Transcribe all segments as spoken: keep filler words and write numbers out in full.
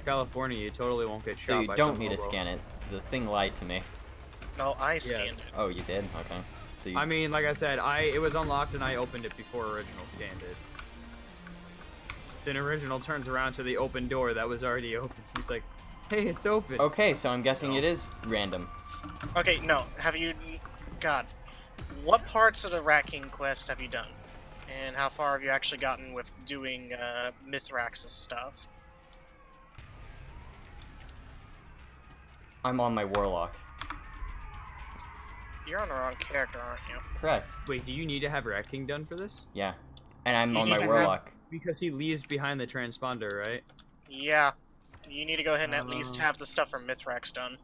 Orange, California, you totally won't get shot. So you by don't need to scan it. The thing lied to me. No, I scanned yes. it. Oh, you did? Okay. So you... I mean, like I said, I it was unlocked and I opened it before original scanned it. Then original turns around to the open door that was already open. He's like, hey, it's open. Okay, so I'm guessing no. it is random. Okay, no. Have you... God. What parts of the racking quest have you done? And how far have you actually gotten with doing uh, Mithrax's stuff? I'm on my Warlock. You're on the wrong character, aren't you? Correct. Wait, do you need to have racking done for this? Yeah. And I'm you on my Warlock. Have... Because he leaves behind the transponder, right? Yeah. You need to go ahead and at um... least have the stuff from Mithrax done.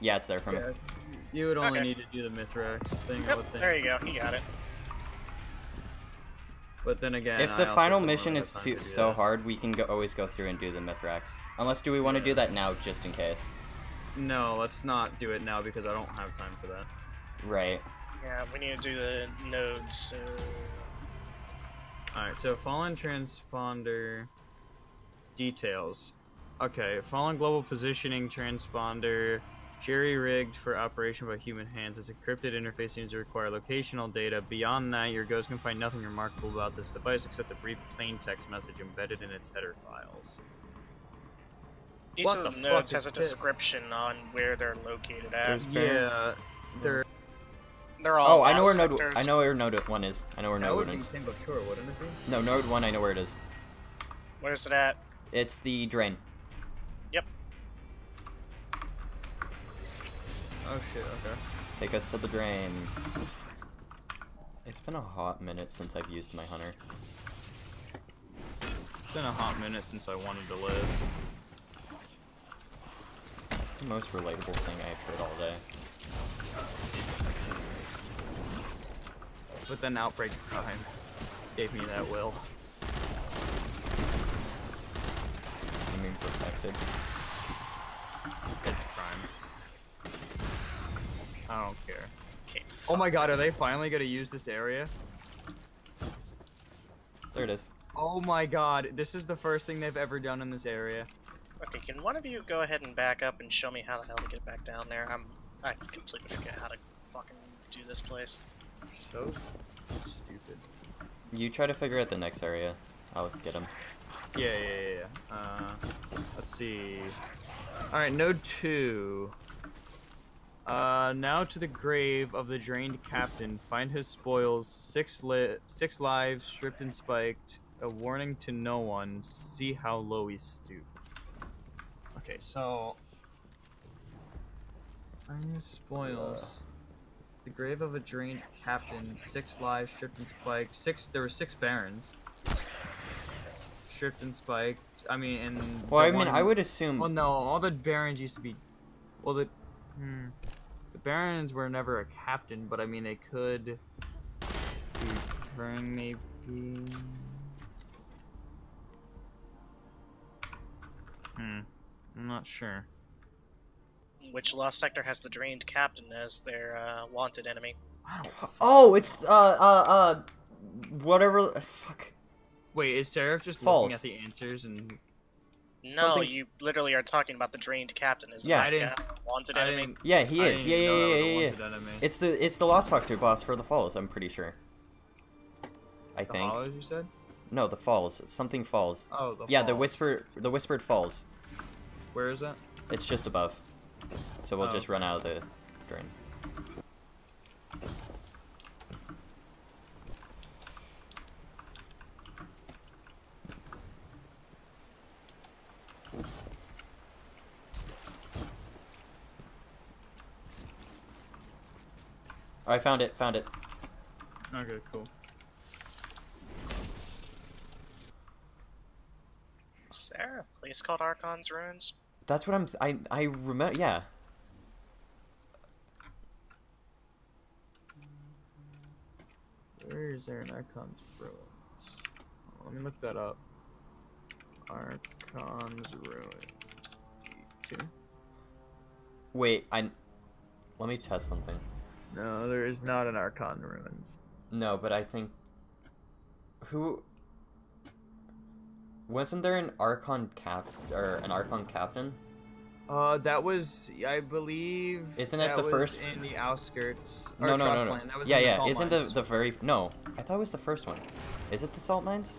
Yeah, it's there from yeah. it. You would only okay. need to do the Mithrax thing. Yep, I would think. There you go. He got it. But then again, if the I final mission is too to so that. hard, we can go, always go through and do the Mithrax. Unless, do we want to yeah. do that now, just in case? No, let's not do it now because I don't have time for that. Right. Yeah, we need to do the nodes. So... All right. So fallen transponder details. Okay, fallen global positioning transponder. Jerry-rigged for operation by human hands. Its encrypted interface seems to require locational data. Beyond that, your ghost can find nothing remarkable about this device except a brief plain text message embedded in its header files. Each what of the, the nodes has a this? description on where they're located at. Yeah, they're they're all. Oh, I know where node. I know where node one is. I know where that node would one be is. Same but sure, wouldn't it be? No, node one. I know where it is. Where's it at? It's the drain. Oh shit, okay. Take us to the drain. It's been a hot minute since I've used my hunter. It's been a hot minute since I wanted to live. That's the most relatable thing I've heard all day. But then Outbreak Prime gave me that will. I mean, perfected. It's Prime. I don't care. Okay, oh my god, are they finally gonna use this area? There it is. Oh my god, this is the first thing they've ever done in this area. Okay, can one of you go ahead and back up and show me how the hell to get back down there? I'm, I completely forget how to fucking do this place. So stupid. You try to figure out the next area. I'll get him. Yeah, yeah, yeah. Uh, let's see. Alright, node two. Uh, now to the grave of the drained captain. Find his spoils, six li six lives, stripped and spiked. A warning to no one. See how low he stooped. Okay, so find his spoils. The grave of a drained captain. Six lives, stripped and spiked. Six. There were six barons. Stripped and spiked. I mean, and well, I mean, one, I would assume. Well, no, all the barons used to be. Well, the. Hmm. The barons were never a captain, but I mean they could be referring maybe. Hmm. I'm not sure. Which Lost Sector has the drained captain as their uh, wanted enemy? Oh, it's uh uh uh whatever. Fuck. Wait, is Seraph just False. looking at the answers and? No, Something... you literally are talking about the drained captain. Is yeah, that like wanted I enemy? Yeah, he is. Yeah, yeah, yeah, yeah, yeah. yeah. It's the it's the Lost Sector boss for the Falls. I'm pretty sure. I the think. Hollows, you said? No, the Falls. Something Falls. Oh, the. Yeah, falls. the whisper, the whispered Falls. Where is that? It's just above. So we'll oh, just okay. run out of the drain. I found it, found it. Okay, cool. Is there a place called Archon's Ruins? That's what I'm... Th I, I remember... Yeah. Where is there an Archon's Ruins? Oh, let me look that up. Archon's Ruins. D two. Wait, I... Let me test something. No, there is not an Archon Ruins. No, but I think... Who... Wasn't there an Archon cap or an Archon captain? Uh, that was, I believe. Isn't that, that the was first in the outskirts? Or no, no, no, no. That was yeah, in the yeah. Salt Isn't mines. the the very no? I thought it was the first one. Is it the Salt Mines?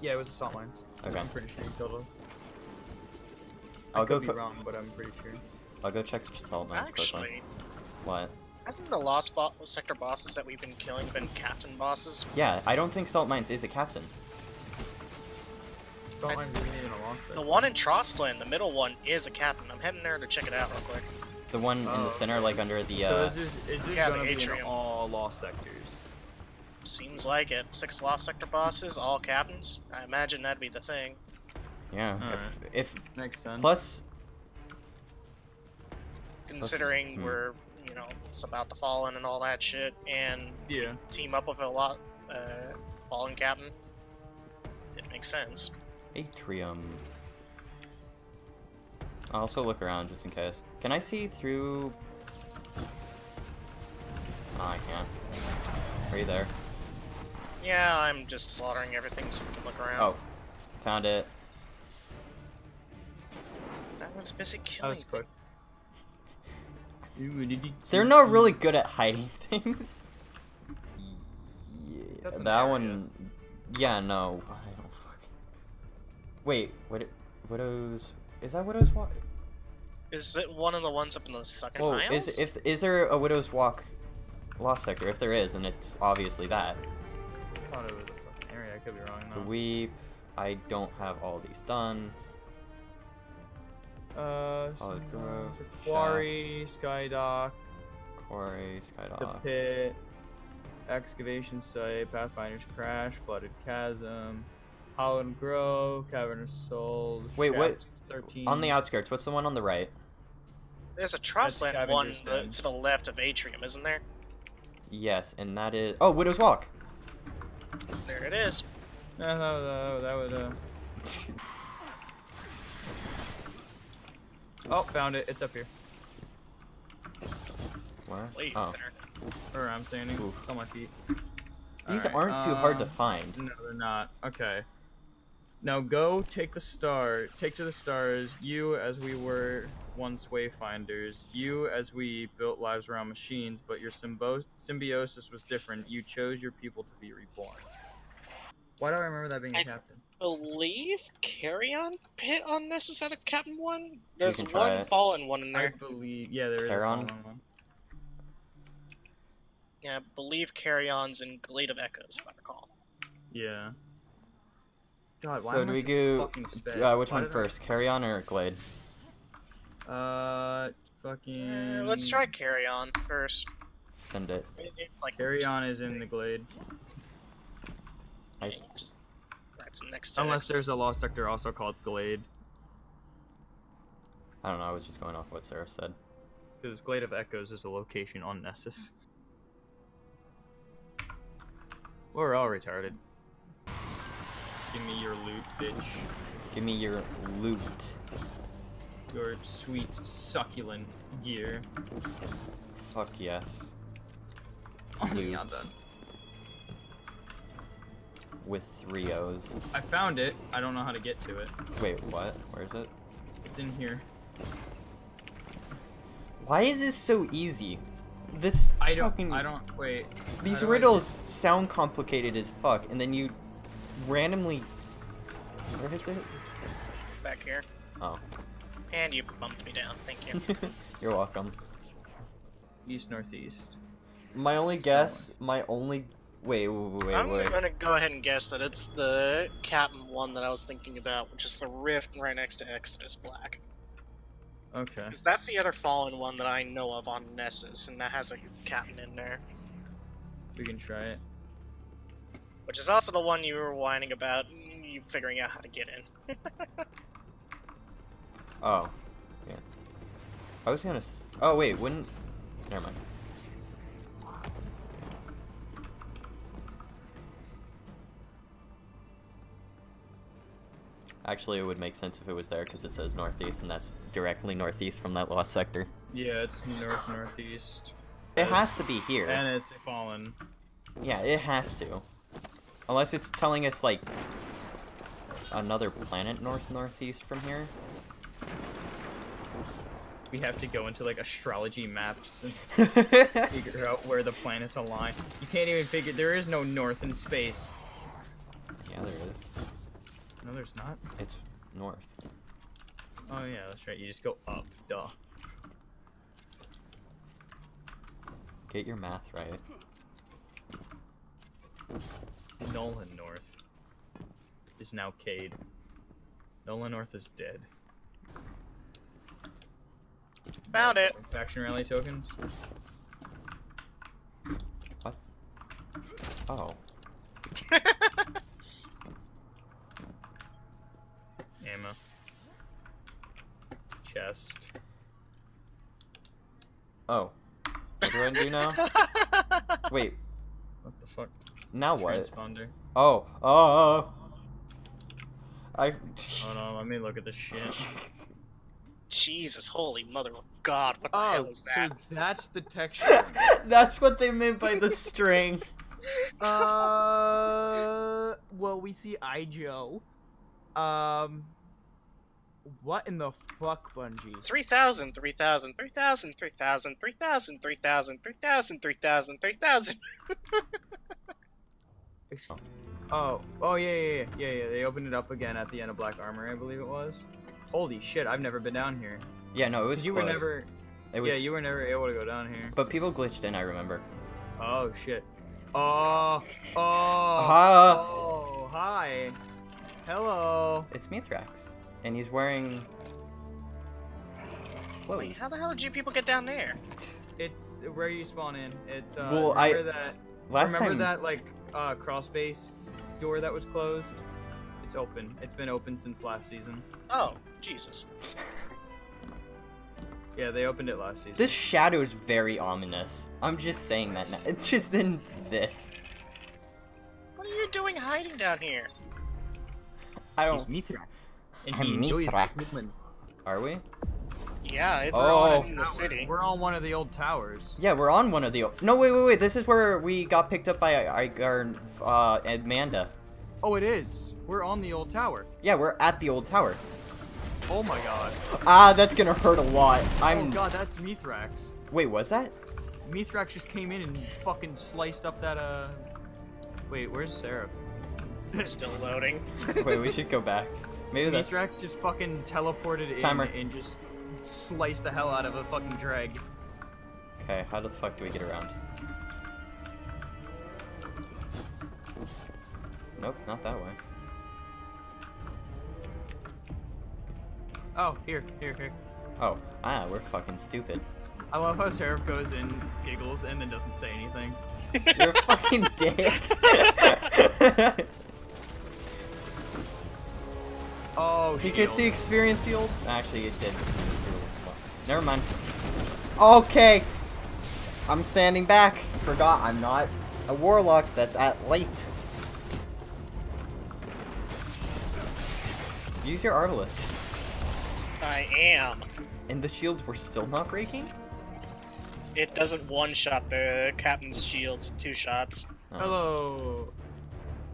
Yeah, it was the Salt Mines. Okay. I'm pretty sure you killed him. I'll I could go be wrong, but I'm pretty sure. I'll go check the Salt Mines. Actually, what? Hasn't the lost bo sector bosses that we've been killing been captain bosses? Yeah, I don't think Salt Mines is a captain. I, the one in Trostland, the middle one, is a captain. I'm heading there to check it out real quick. The one oh, in the center, okay. like under the. Uh, so is this, is this yeah, gonna the atrium. Be in all lost sectors? Seems like it. Six lost sector bosses, all captains. I imagine that'd be the thing. Yeah. All if, right. if Makes sense. Plus, considering plus, we're hmm. you know it's about the Fallen and all that shit, and yeah, team up with a lot uh, Fallen captain, it makes sense. Atrium. I'll also look around just in case. Can I see through? Oh, I can't. Are you there? Yeah, I'm just slaughtering everything so we can look around. Oh, found it. That one's busy killing. That was They're not really good at hiding things. Yeah, That's that area. one. Yeah, no. Wait, what? Widow's is that Widow's Walk? Is it one of the ones up in the second Whoa, miles? Is if is there a Widow's Walk lost sector? If there is, then it's obviously that. I thought it was a fucking area. I could be wrong. No. Weep. I don't have all these done. Uh, so Grove, quarry, skydock, quarry, skydock, the pit, excavation site, Pathfinder's Crash, flooded chasm. Holland Grove, Cavernous Souls. Wait, Shaft what? thirteen. On the outskirts, what's the one on the right? There's a Trostland one the, to the left of Atrium, isn't there? Yes, and that is. Oh, Widow's Walk! There it is. No, no, no, that was. Uh... oh, found it. It's up here. Where? Oh. Where I'm standing. Oof. It's on my feet. These right. aren't too um, hard to find. No, they're not. Okay. Now go take the star, take to the stars, you as we were once wayfinders, you as we built lives around machines, but your symbo symbiosis was different. You chose your people to be reborn. Why do I remember that being I a captain? I believe Carrion Pit on Nessus had a captain one? There's one it. Fallen one in there. I believe, yeah, there Carrion. is a fallen one. Yeah, I believe Carrion's in Glade of Echoes, if I recall. Yeah. God, why so do we go? Uh, which why one first, I... Carrion or Glade? Uh, fucking. Uh, let's try Carrion first. Send it. It's like Carrion is in the Glade. I... That's next. To Unless Exodus. There's a lost sector also called Glade. I don't know. I was just going off what Seraph said. Because Glade of Echoes is a location on Nessus. We're all retarded. Give me your loot, bitch. Give me your loot. Your sweet, succulent gear. Fuck yes. Loot. Yeah, I'm done. With three O's. I found it. I don't know how to get to it. Wait, what? Where is it? It's in here. Why is this so easy? This I don't, fucking. I don't. Wait. These don't riddles like sound complicated as fuck, and then you randomly. Where is it? Back here. Oh. And you bumped me down. Thank you. You're welcome. East northeast. My only guess. My only. Wait, wait, wait. I'm wait. gonna go ahead and guess that it's the Captain one that I was thinking about, which is the rift right next to Exodus Black. Okay. Because that's the other Fallen one that I know of on Nessus, and that has a captain in there. We can try it. Which is also the one you were whining about, you figuring out how to get in. Oh. Yeah. I was gonna... S oh, wait, wouldn't... Never mind. Actually, it would make sense if it was there because it says northeast, and that's directly northeast from that lost sector. Yeah, it's north northeast. It has to be here. And it's Fallen. Yeah, it has to. Unless it's telling us like another planet north-northeast from here. We have to go into like astrology maps and figure out where the planets align. You can't even figure, there is no north in space. Yeah, there is. No, there's not. It's north. Oh yeah, that's right. You just go up, duh. Get your math right. Nolan North is now Cade. Nolan North is dead. Found it! Faction rally tokens. What? Oh. Ammo. Chest. Oh. What do I do now? Wait. What the fuck? Now what? Transponder. Oh. Oh. I. Oh no, let me look at this shit. Jesus, holy mother of God, what the oh, hell is that? So that's the texture. That's what they meant by the string. Uh, well, we see I J O. Um, what in the fuck, Bungie? three thousand, three thousand, three thousand, three thousand, three thousand, three thousand, three thousand, three thousand, three thousand. Excuse me. Oh, oh yeah, yeah, yeah, yeah, yeah, they opened it up again at the end of Black Armory, I believe it was. Holy shit, I've never been down here. Yeah, no, it was You closed. were never... It was... Yeah, you were never able to go down here. But people glitched in, I remember. Oh, shit. Oh, oh, uh-huh. oh, hi. Hello. It's Mithrax, and he's wearing... Whoa. Wait, how the hell did you people get down there? It's where you spawn in. It's, uh, well, remember I... that... Last remember time... that, like, uh, cross base door that was closed? It's open. It's been open since last season. Oh, Jesus. Yeah, they opened it last season. This shadow is very ominous. I'm just saying that now. It's just in this. What are you doing hiding down here? I don't... He's Mithrax. And I'm Mithrax. Are we? Yeah, it's oh. in the city. We're on one of the old towers. Yeah, we're on one of the old... No, wait, wait, wait. This is where we got picked up by Icor uh, and Amanda. Oh, it is. We're on the old tower. Yeah, we're at the old tower. Oh my god. Ah, that's gonna hurt a lot. I'm... Oh god, that's Mithrax. Wait, was that? Mithrax just came in and fucking sliced up that, uh... Wait, where's Seraph? Still loading. Wait, we should go back. Maybe that's... Mithrax just fucking teleported Timer. in and just sliced the hell out of a fucking drag. Okay, how the fuck do we get around? Nope, not that way. Oh, here, here, here. Oh, ah, we're fucking stupid. I love how Seraph goes in, giggles, and then doesn't say anything. You're a fucking dick. Oh, shit. He gets the experience yield? Actually, it did. Never mind. Okay. I'm standing back. Forgot I'm not a warlock that's at late. Use your Arbalest. I am. And the shields were still not breaking? It doesn't one-shot the captain's shields, two shots. Oh. Hello,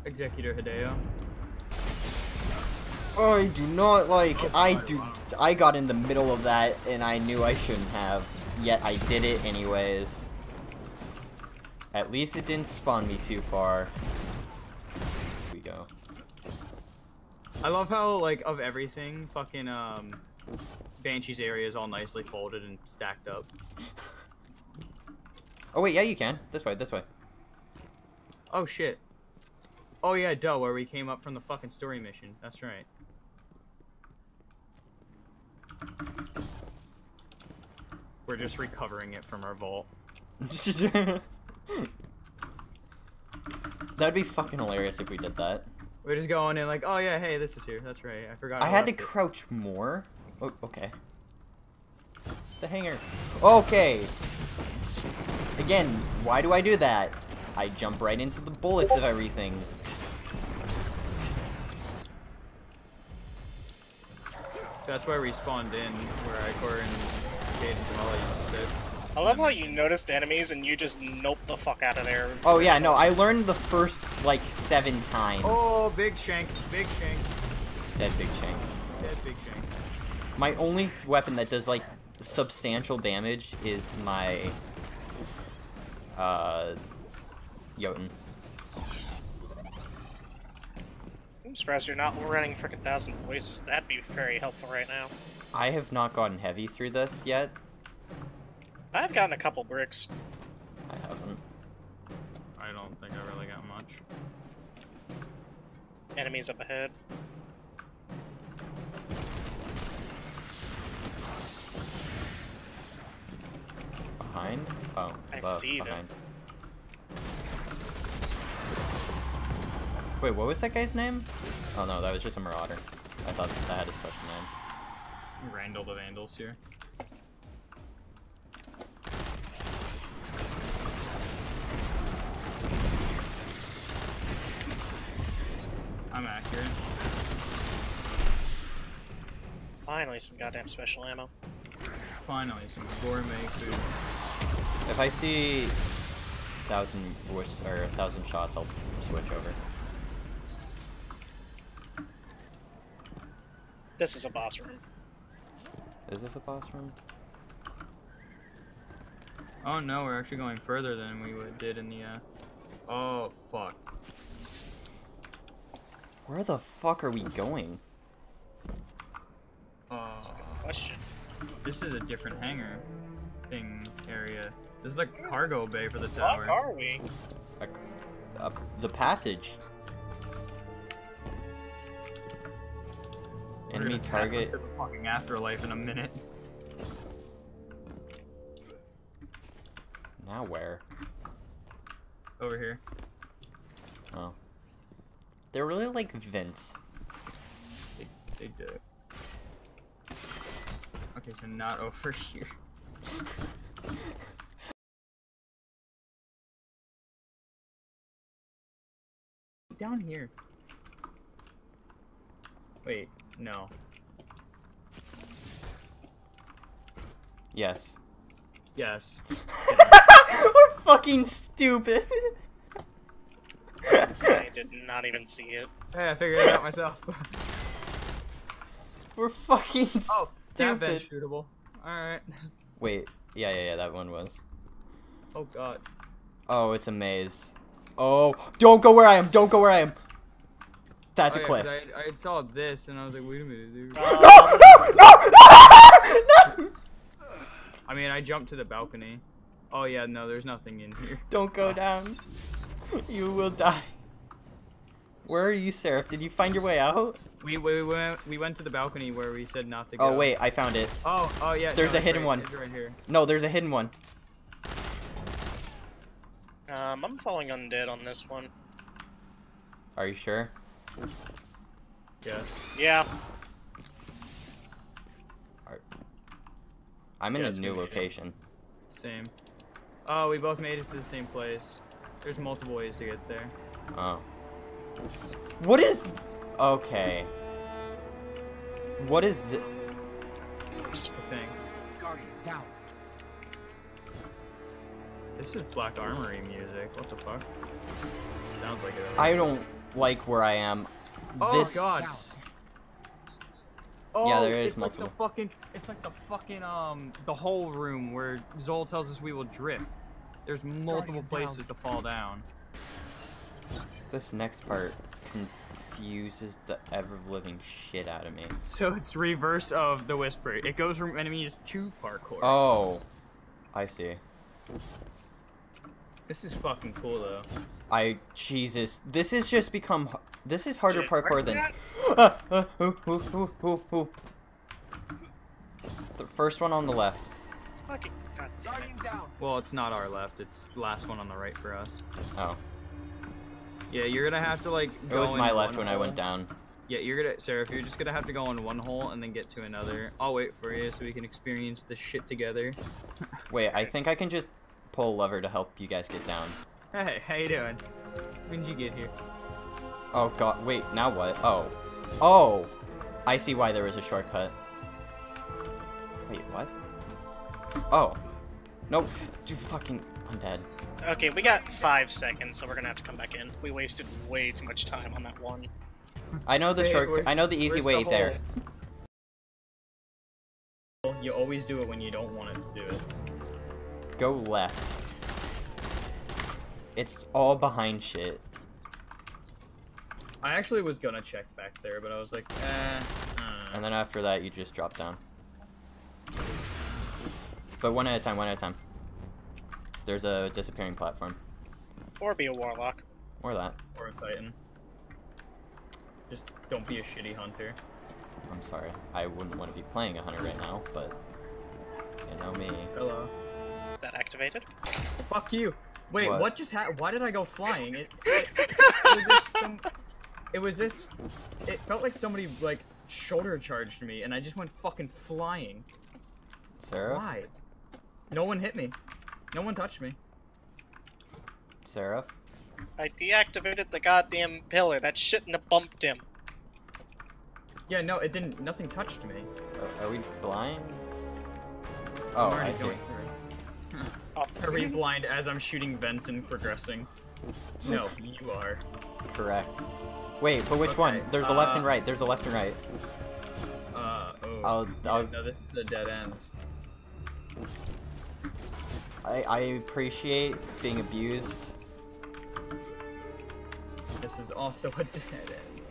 Executor Hideo. I do not like, oh, I do, wow. I got in the middle of that and I knew I shouldn't have, yet I did it anyways. At least it didn't spawn me too far. Here we go. I love how, like, of everything, fucking, um... Banshee's area is all nicely folded and stacked up. Oh wait, yeah, you can. This way, this way. Oh shit. Oh yeah, duh, where we came up from the fucking story mission. That's right. We're just recovering it from our vault. That'd be fucking hilarious if we did that. We're just going in like, oh yeah, hey, this is here. That's right. I forgot. I had to crouch more. Oh, okay. The hangar. Okay. Again, why do I do that? I jump right into the bullets of everything. That's why we spawned in where Icor and Cade and Jamala used to sit. I love how you noticed enemies and you just nope the fuck out of there. Oh yeah, no, I learned the first, like, seven times. Oh, big shank, big shank. Dead Big Chank. Dead Big Chank. My only th weapon that does like substantial damage is my uh Jotun. I'm surprised you're not running frickin' Thousand Voices. That'd be very helpful right now. I have not gotten heavy through this yet. I've gotten a couple bricks. I haven't. I don't think I really got much. Enemies up ahead. Behind? Oh, I above, see behind. Them. Wait, what was that guy's name? Oh no, that was just a marauder. I thought that had a special name. Randall the Vandals here. I'm accurate. Finally some goddamn special ammo. Finally some gourmet food. If I see thousand voice or a thousand shots, I'll switch over. This is a boss room. Is this a boss room? Oh no, we're actually going further than we did in the, uh... Oh, fuck. Where the fuck are we going? Uh, That's a good question. This is a different hangar thing area. This is like a cargo bay for the tower. Where are we? Like, up the passage. Enemy target to the fucking afterlife in a minute. Now where? Over here. Oh. They're really like vents. They, they do it. Okay, so not over here. Down here. Wait, no. Yes. Yes. We're fucking stupid. I did not even see it. Hey, I figured it out myself. We're fucking stupid. Oh, that bed's shootable. Alright. Wait, yeah, yeah, yeah, that one was. Oh, God. Oh, it's a maze. Oh, don't go where I am, don't go where I am. That's oh, a yeah, cliff. I, I saw this and I was like, wait a minute, dude. Uh, no, no, no, no, no! I mean, I jumped to the balcony. Oh yeah, no, there's nothing in here. Don't go down. You will die. Where are you, Seraph? Did you find your way out? We we went we went to the balcony where we said not to go. Oh wait, I found it. Oh oh yeah. There's no, a hidden right, one. Right here. No, there's a hidden one. Um, I'm falling undead on this one. Are you sure? Yeah. Yeah. I'm in yeah, a new location. It. Same. Oh, we both made it to the same place. There's multiple ways to get there. Oh. What is? Okay. What is the thing? Guardian down. This is Black Armory music. What the fuck? It sounds like it. I don't like where I am. Oh this... god! Oh, yeah, there is it's multiple. Like the fucking, it's like the fucking um, the whole room where Zola tells us we will drift. There's multiple places down. to fall down. This next part confuses the ever-living shit out of me. So it's reverse of the Whisper. It goes from enemies to parkour. Oh, I see. This is fucking cool though. I Jesus, this has just become this is harder Shit, parkour than. Uh, uh, ooh, ooh, ooh, ooh, ooh. The first one on the left. Fucking goddamn it. Well, it's not our left. It's the last one on the right for us. Oh. Yeah, you're gonna have to like. Go it was my left when hole. I went down. Yeah, you're gonna, Sarah. You're just gonna have to go in one hole and then get to another. I'll wait for you so we can experience this shit together. Wait, I think I can just. Pull a lever to help you guys get down. Hey, how you doing? When did you get here? Oh god, wait, now what? Oh. Oh! I see why there was a shortcut. Wait, what? Oh. Nope. You fucking... I'm dead. Okay, we got five seconds, so we're gonna have to come back in. We wasted way too much time on that one. I know the shortcut. I know the easy way the there. You always do it when you don't want it to do it. Go left. It's all behind shit. I actually was gonna check back there, but I was like, eh. And then after that, you just drop down. But one at a time, one at a time. There's a disappearing platform. Or be a warlock. Or that. Or a titan. Just don't be a shitty hunter. I'm sorry. I wouldn't want to be playing a hunter right now, but you know me. Hello. Is that activated? Fuck you. Wait, what, what just happened? Why did I go flying? It, it, it, was this some it was this. It felt like somebody like shoulder charged me, and I just went fucking flying. Seraph? Why? No one hit me. No one touched me. Seraph? I deactivated the goddamn pillar. That shouldn't have bumped him. Yeah, no, it didn't. Nothing touched me. Uh, are we blind? Oh, I see. Are we blind as I'm shooting vents and progressing? No, you are. Correct. Wait, but which okay, one? There's a left uh, and right. There's a left and right. Uh, oh. I'll, I'll... No, this is a dead end. I, I appreciate being abused. This is also a dead end.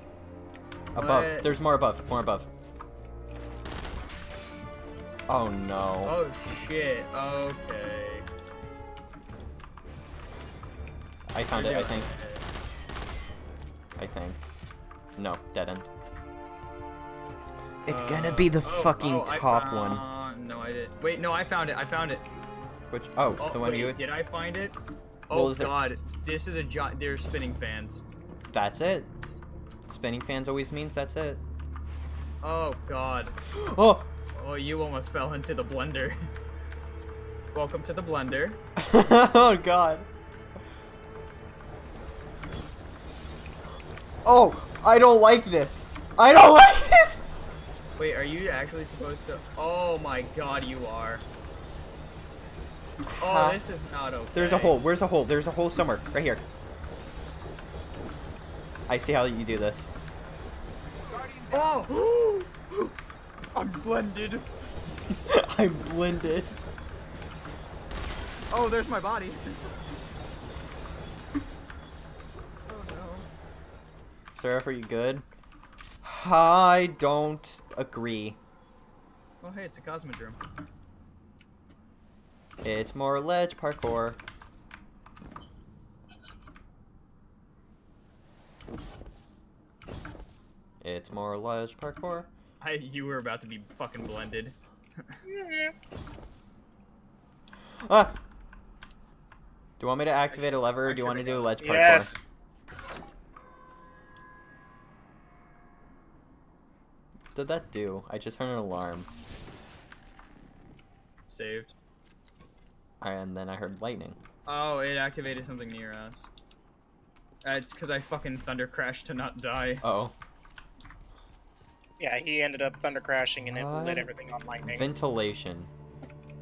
Above. What? There's more above. More above. Oh no. Oh shit. Okay. I found it, I think. I think. No, dead end. It's uh, gonna be the oh, fucking oh, top I one. No, I didn't. Wait, no, I found it. I found it. Which? Oh, oh the one wait, you. Did I find it? Oh well, god, it... this is a giant. They're spinning fans. That's it. Spinning fans always means that's it. Oh god. Oh. Oh, you almost fell into the blender. Welcome to the blender. Oh god. Oh, I don't like this. I don't like this. Wait, are you actually supposed to? Oh my god, you are. Oh, uh, this is not okay. There's a hole. Where's a hole? There's a hole somewhere. Right here. I see how you do this. Oh! I'm blended. I'm blended. Oh, there's my body. Seraph, are you good? I don't agree. Oh, hey, it's a Cosmodrome. It's more ledge parkour. It's more ledge parkour. I, you were about to be fucking blended. Ah! Do you want me to activate a lever or do you want to do a ledge parkour? Yes. What did that do? I just heard an alarm. Saved. And then I heard lightning. Oh, it activated something near us. Uh, it's because I fucking thunder crashed to not die. Uh oh. Yeah, he ended up thunder crashing and it uh, lit everything on lightning. Ventilation.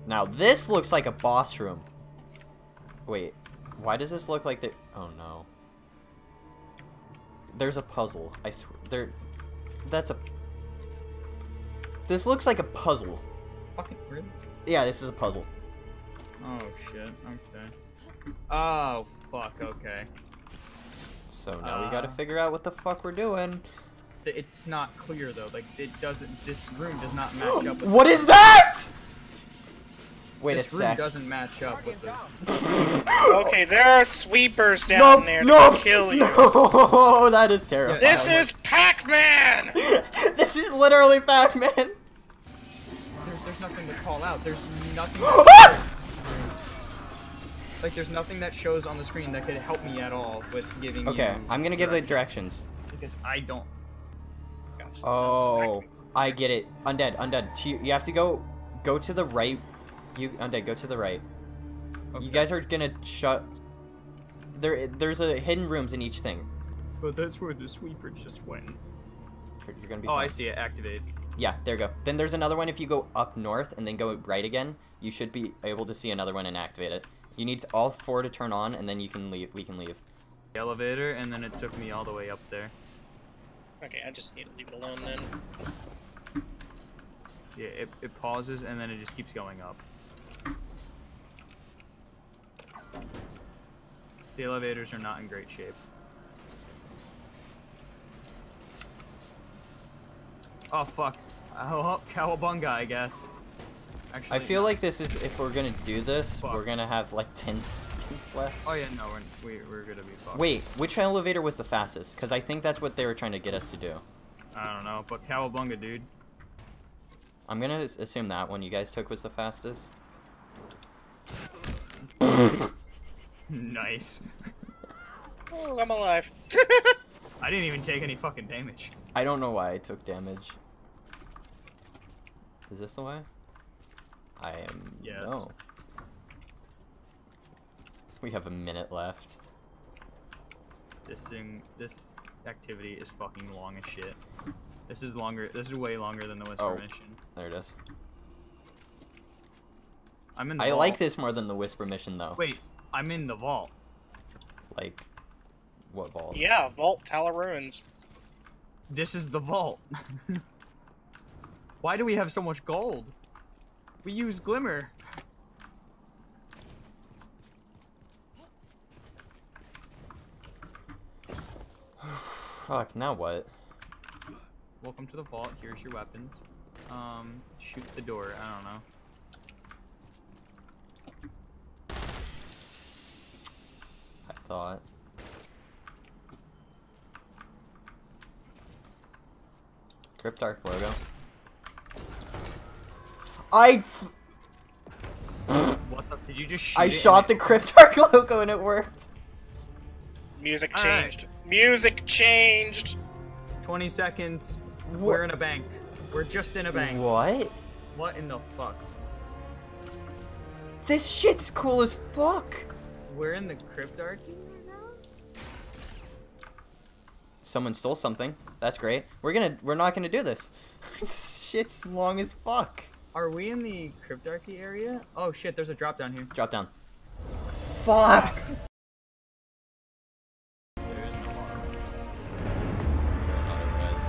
Now this looks like a boss room. Wait, why does this look like the? Oh no. There's a puzzle. I swear. There. That's a. This looks like a puzzle. Fucking really? Yeah, this is a puzzle. Oh shit, okay. Oh fuck, okay. So now uh, we gotta figure out what the fuck we're doing. It's not clear though, like it doesn't, this room does not match up with What the is room. That? Wait this a sec. This room doesn't match up with the... Okay, there are sweepers down nope, there to nope, kill you. No, that is terrible. This is Pac-Man! This is literally Pac-Man! There, there's nothing to call out. There's nothing to Like, there's nothing that shows on the screen that could help me at all with giving okay, you... Okay, I'm gonna give the directions. Because I don't... Oh, I get it. Undead, undead. You have to go, go to the right... You undead, go to the right. Okay. You guys are gonna shut. There, there's a hidden rooms in each thing. But that's where the sweeper just went. You're gonna be. Oh, fine. I see it. Activate. Yeah, there you go. Then there's another one. If you go up north and then go right again, you should be able to see another one and activate it. You need all four to turn on, and then you can leave. We can leave. The elevator, and then it took me all the way up there. Okay, I just need to leave it alone then. Yeah, it, it pauses and then it just keeps going up. The elevators are not in great shape. Oh fuck. Oh, cowabunga, I guess. Actually, I feel no. like this is, if we're gonna do this, fuck. we're gonna have like ten seconds left. Oh yeah, no, we're, we're gonna be fucked. Wait, which elevator was the fastest? Because I think that's what they were trying to get us to do. I don't know, but cowabunga, dude. I'm gonna assume that one you guys took was the fastest. Nice. Oh, I'm alive. I didn't even take any fucking damage. I don't know why I took damage. Is this the way? I am... Yes. No. We have a minute left. This thing... This activity is fucking long as shit. This is longer... This is way longer than the Whisper oh, mission. There it is. I'm in the I vault. Like this more than the Whisper mission, though. Wait, I'm in the vault. Like... What vault? Yeah, vault, Tala Ruins. This is the vault. Why do we have so much gold? We use glimmer. Fuck, now what? Welcome to the vault. Here's your weapons. Um, shoot the door. I don't know. I thought. Cryptarch logo. I. What the? Did you just shoot I it shot the it? Cryptarch logo and it worked. Music changed. Right. Music changed. Twenty seconds. What? We're in a bank. We're just in a bank. What? What in the fuck? This shit's cool as fuck. We're in the Cryptarch. Someone stole something. That's great. We're gonna. We're not gonna do this. This shit's long as fuck. Are we in the Cryptarchy area? Oh shit, there's a drop down here. Drop down. Fuck! There is no water. Otherwise.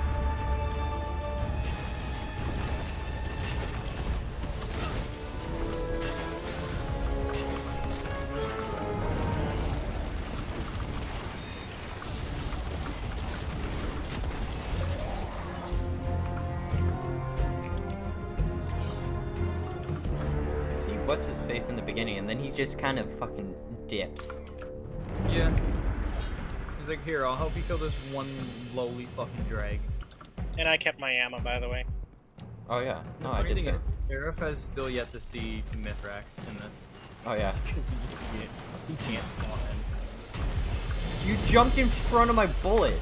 What's his face in the beginning, and then he just kind of fucking dips. Yeah. He's like, here, I'll help you kill this one lowly fucking drag. And I kept my ammo, by the way. Oh yeah. No, I did too. Seraph has still yet to see Mithrax in this. Oh yeah. Because he just can't, he can't spawn in. You jumped in front of my bullet.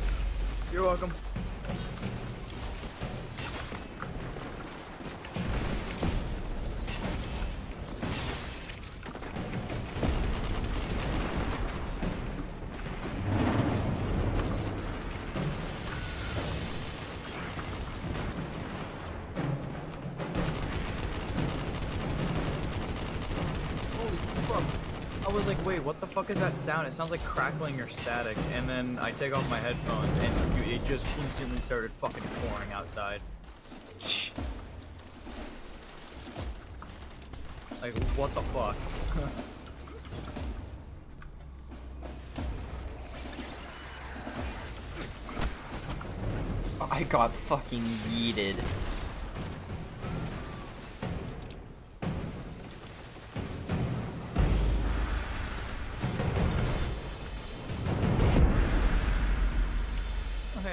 You're welcome. What the fuck is that sound? It sounds like crackling or static, and then I take off my headphones and dude, it just instantly started fucking pouring outside. Like, what the fuck? I got fucking yeeted.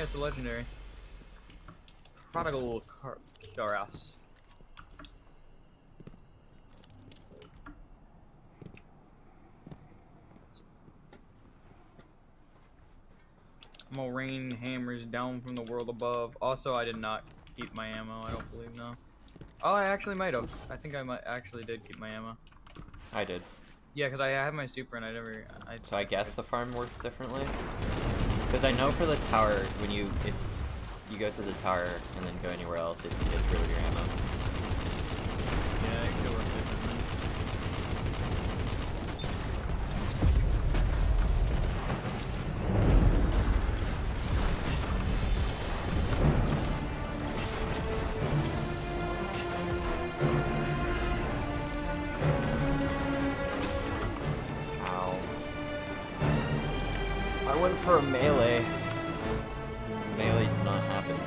It's a legendary. Prodigal Car Caras. I'm gonna rain hammers down from the world above. Also, I did not keep my ammo, I don't believe, no. Oh, I actually might have. I think I might actually did keep my ammo. I did. Yeah, because I have my super and I never... I so I guess the farm works differently? Because I know for the tower, when you if you go to the tower and then go anywhere else, it can get through with your ammo. Yeah, it could work differently. for a melee. Melee did not happen.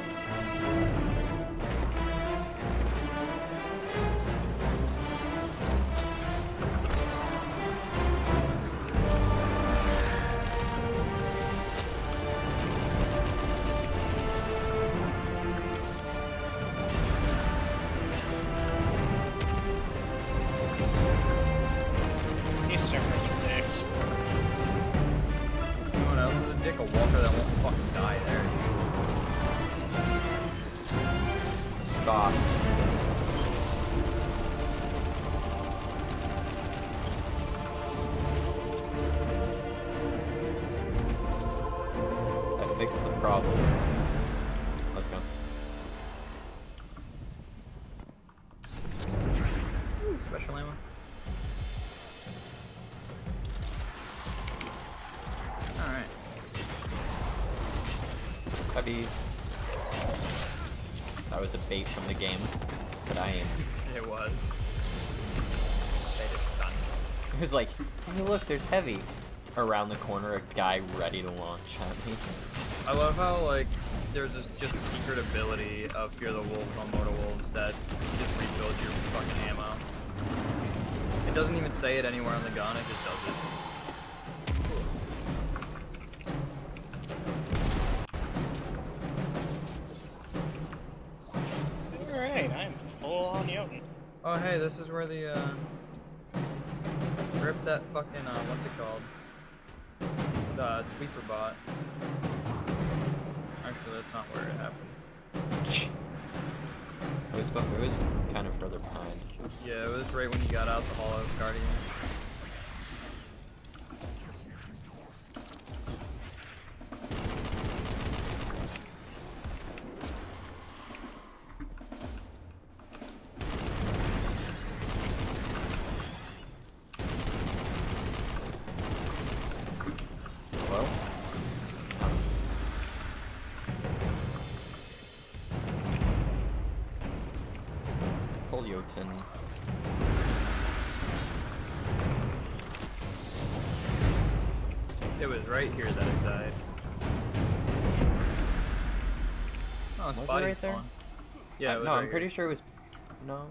That was a bait from the game, but I am. It was. It sucked. It was like, hey look, there's heavy. Around the corner, a guy ready to launch at me. I love how, like, there's this just secret ability of Fear the Wolves on Motor Wolves that just rebuilds your fucking ammo. It doesn't even say it anywhere on the gun, it just does it. Oh hey, this is where the, uh, rip that fucking, uh, what's it called? The uh, sweeper bot. Actually, that's not where it happened. It was, it was kind of further behind. Yeah, it was right when you got out the Hall of Guardian. Jotun. It was right here that it died. Oh, it's was body it right spawn. There? Yeah, I, it was no, right I'm here. Pretty sure it was. No.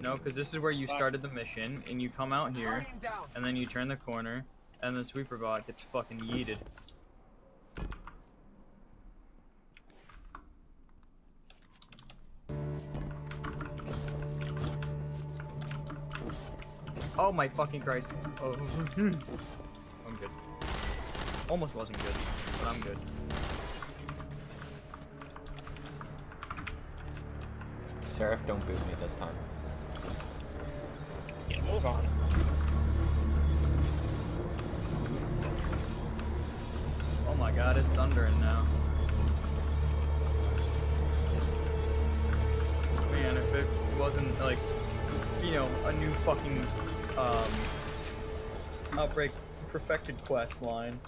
No, because this is where you started the mission, and you come out here, and then you turn the corner, and the sweeper bot gets fucking yeeted. Oh my fucking Christ. Oh. I'm good. Almost wasn't good, but I'm good. Seraph, don't boot me this time. Get a move on. Oh my god, it's thundering now. Man, if it wasn't like, you know, a new fucking Um, Outbreak Perfected quest line,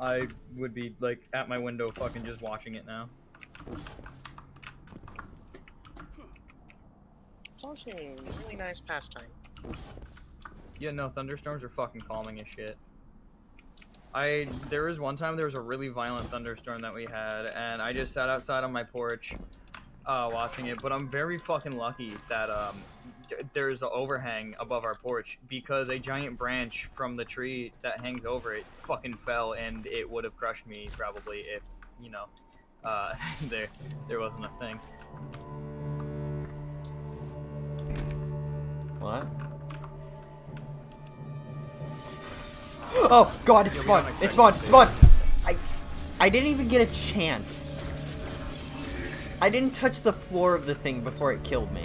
I would be like at my window fucking just watching it now. It's also a really nice pastime. Yeah, no, thunderstorms are fucking calming as shit. I, there was one time there was a really violent thunderstorm that we had, and I just sat outside on my porch uh, watching it, but I'm very fucking lucky that, um, there's an overhang above our porch because a giant branch from the tree that hangs over it fucking fell, and it would have crushed me probably if, you know, uh, there there wasn't a thing. What? Oh god, it's spawned! It's spawned! It's spawned! I, I didn't even get a chance. I didn't touch the floor of the thing before it killed me.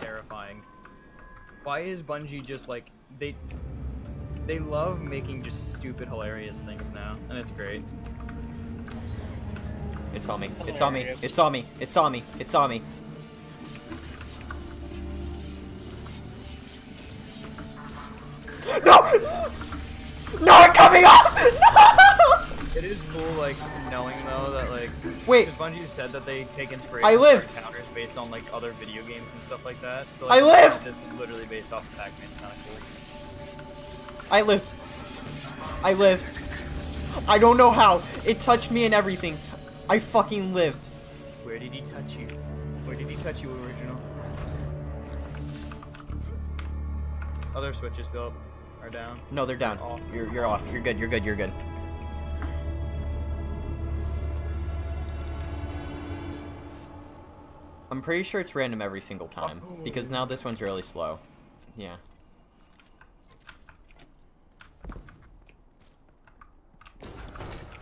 Terrifying. Why is Bungie just like they they love making just stupid hilarious things now, and it's great. It's on me. It's on me. It's on me. It's on me. It's on me. No! No, it's coming off! No! It is cool, like, knowing though that, like, wait, Bungie said that they take inspiration I lived. for encounters based on like other video games and stuff like that. So like, I lived. This is literally based off Pac-Man. It's kind of cool. I lived. I lived. I don't know how. It touched me and everything. I fucking lived. Where did he touch you? Where did he touch you, original? Other switches still are down. No, they're down. Off. You're you're off. You're good. You're good. You're good. I'm pretty sure it's random every single time because now this one's really slow. Yeah.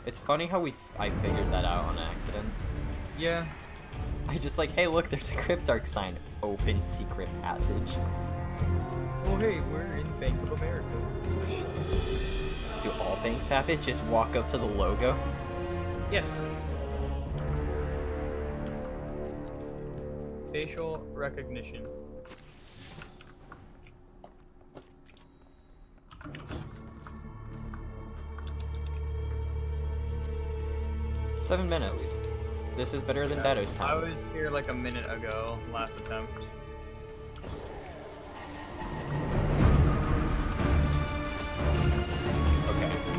It's funny how we f I figured that out on accident. Yeah. I just like, hey, look, there's a Cryptarch sign. Open secret passage. Well, hey, we're in Bank of America. Do all banks have it? Just walk up to the logo? Yes. Facial recognition. Seven minutes. This is better than yeah, Dato's time. I was here like a minute ago, last attempt. Okay,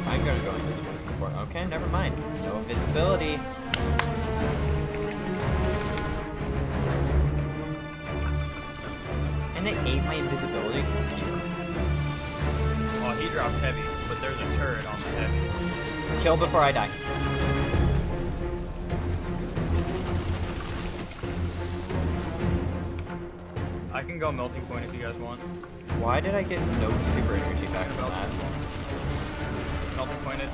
I'm gonna go invisible before. Okay, never mind. No invisibility. And it ate my invisibility computer. Well, he dropped heavy, but there's a turret on the heavy. Kill before I die. I can go melting point if you guys want. Why did I get no super energy back from that? Melting pointed.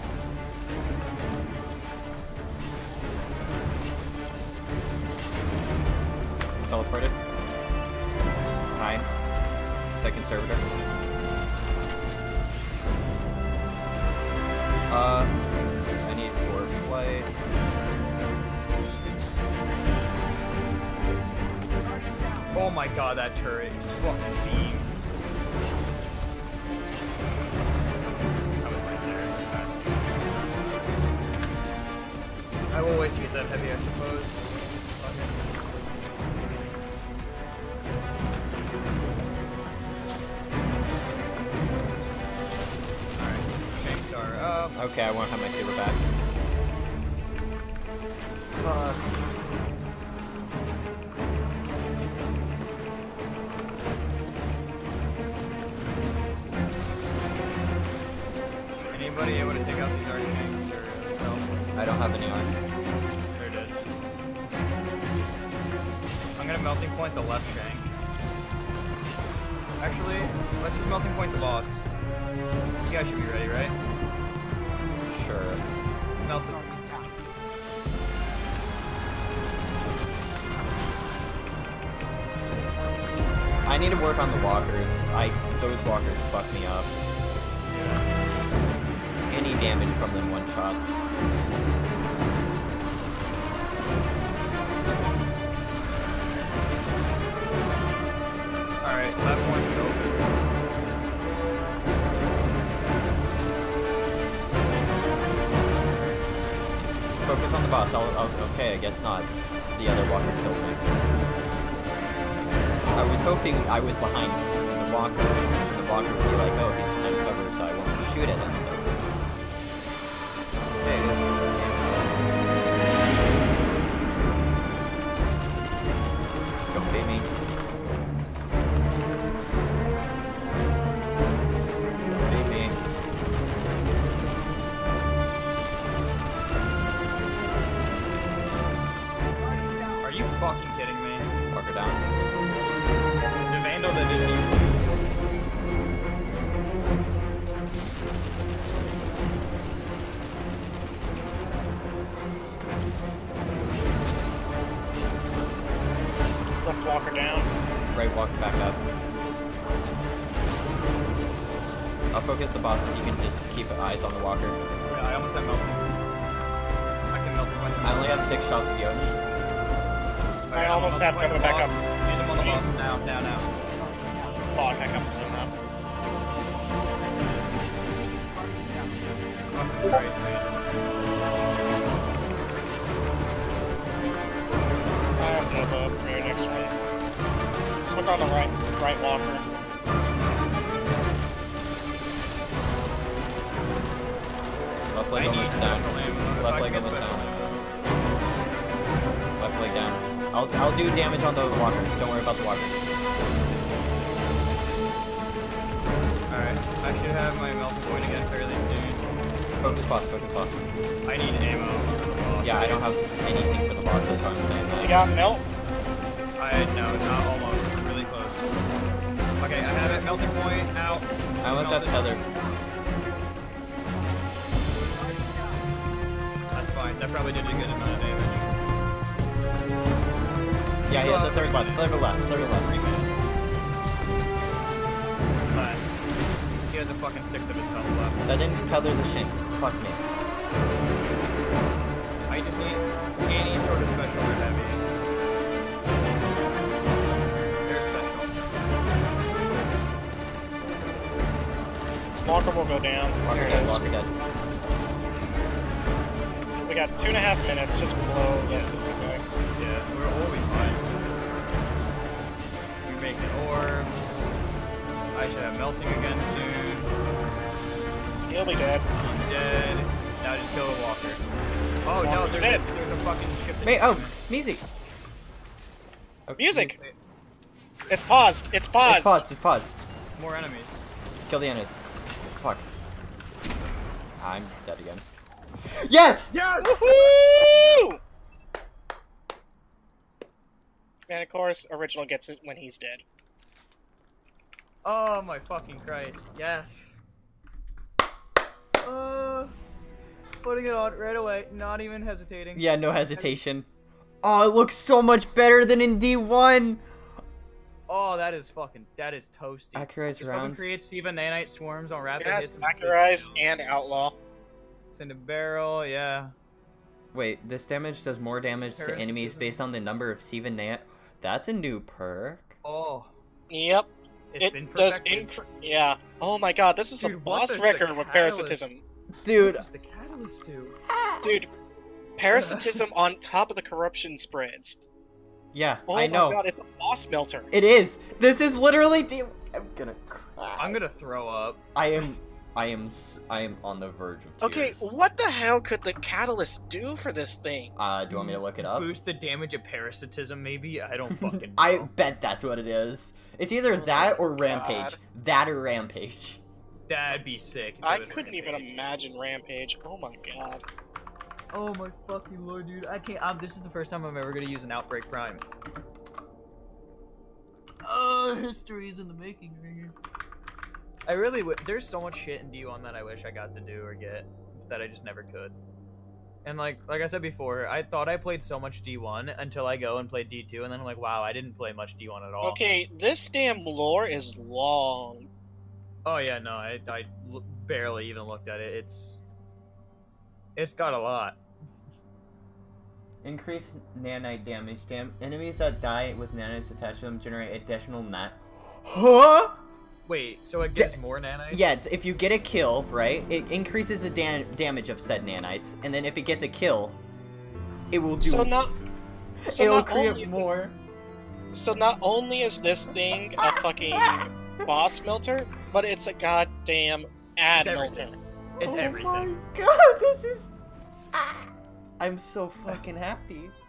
Teleported. Hi. Second servitor. Uh, I need orb flight. Oh my god, that turret fucking beams. I was right there at the time. I will wait to get that heavy, I suppose. Okay. Alright, things are up. Okay, I won't have my saber back. Fuck. Anybody able to take out these archangels or itself? I don't have any arc. They're dead. I'm gonna melting point the left shank. Actually, let's just melting point the boss. This guy should be ready, right? Sure. Melt it. I need to work on the walkers. I those walkers fuck me up. Any damage from them one shots. Alright, left one is open. Focus on the boss. I'll, I'll, okay, I guess not. The other walker killed me. I was hoping I was behind the walker. The walker would be like, oh, he's behind cover, so I won't shoot at him. Don't hit me. Don't hit me. Are you fucking kidding me? Fuck her down. The vandal that didn't use. Left walker down. Right walker back up. I'll focus the boss if you can just keep eyes on the walker. Yeah, I almost have melted. I can melt him. I only have six shots of Yogi. I, I almost have to go back up. Use him on the boss. Now, now, now. Fuck, I can't blow him up. Alright, up, up for your next one. Just look on the right, right walker. Left leg almost down. Left leg almost down. Left leg down. I'll I'll do damage on the walker. Don't worry about the walker. Alright, I should have my melt point again fairly soon. Focus boss, focus boss. I need ammo. Yeah, I don't have anything for the boss, that's what I'm saying. Like, you got melt? I no, not almost. Really close. Okay, I have it. Melting point out. I almost have tether. That's fine. That probably did a good amount of damage. Yeah, he has a third left, third left, third left. He has a fucking six of its health left. That didn't tether the shinks. Fuck me. I just need any sort of special or heavy. They're special. Walker will go down. Walker there dead, walker dead. We got two and a half minutes, just below. Yeah, yeah, yeah. We're all be fine. We're making orbs. I should have melting again soon. He'll be dead. He's dead. Now just kill a walker. Oh no, there's, dead. A, there's a fucking ship. Wait, oh, music. Okay. Music. Wait. It's paused. It's paused. It's paused. It's paused. More enemies. Kill the enemies. Fuck. I'm dead again. Yes. Yes. Woohoo! And of course, original gets it when he's dead. Oh my fucking Christ, yes. Uh, putting it on right away, not even hesitating. Yeah, no hesitation. Oh, it looks so much better than in D one. Oh, that is fucking, that is toasty. Accurize rounds. Create SIVA nanite swarms on rapid yes, hits. Accurize and outlaw. Send a barrel, yeah. Wait, this damage does more damage parasitism to enemies based on the number of SIVA nanite. That's a new perk. Oh. Yep. It's it been does incre yeah. Oh my god, this is dude, a boss record with parasitism. Dude. What does the catalyst do? Dude, parasitism on top of the corruption spreads. Yeah, oh I know. Oh my god, it's a boss melter. It is. This is literally de I'm gonna cry. I'm gonna throw up. I am I am I am on the verge of tears. Okay, what the hell could the catalyst do for this thing? Uh, do you want me to look it up? Boost the damage of parasitism maybe? I don't fucking know. I bet that's what it is. It's either oh that or Rampage. God. That or Rampage. That'd be sick. I couldn't Rampage. even imagine Rampage. Oh my god. Oh my fucking lord, dude. I can't. I'm, this is the first time I'm ever gonna use an Outbreak Prime. Oh, history is in the making, Ringer. I really would. There's so much shit in D one that I wish I got to do or get that I just never could. And like, like I said before, I thought I played so much D one until I go and play D two, and then I'm like, wow, I didn't play much D one at all. Okay, this damn lore is long. Oh yeah, no, I, I l barely even looked at it. It's, it's got a lot. Increase nanite damage. Damn, enemies that die with nanites attached to them generate additional nat. Huh? Wait, so it gets da more nanites? Yeah, if you get a kill, right, it increases the da damage of said nanites, and then if it gets a kill, it will do. So not. So it will not create more. This, so not only is this thing a fucking boss melter, but it's a goddamn ad melter. It's everything. It's oh everything. My god, this is. I'm so fucking happy.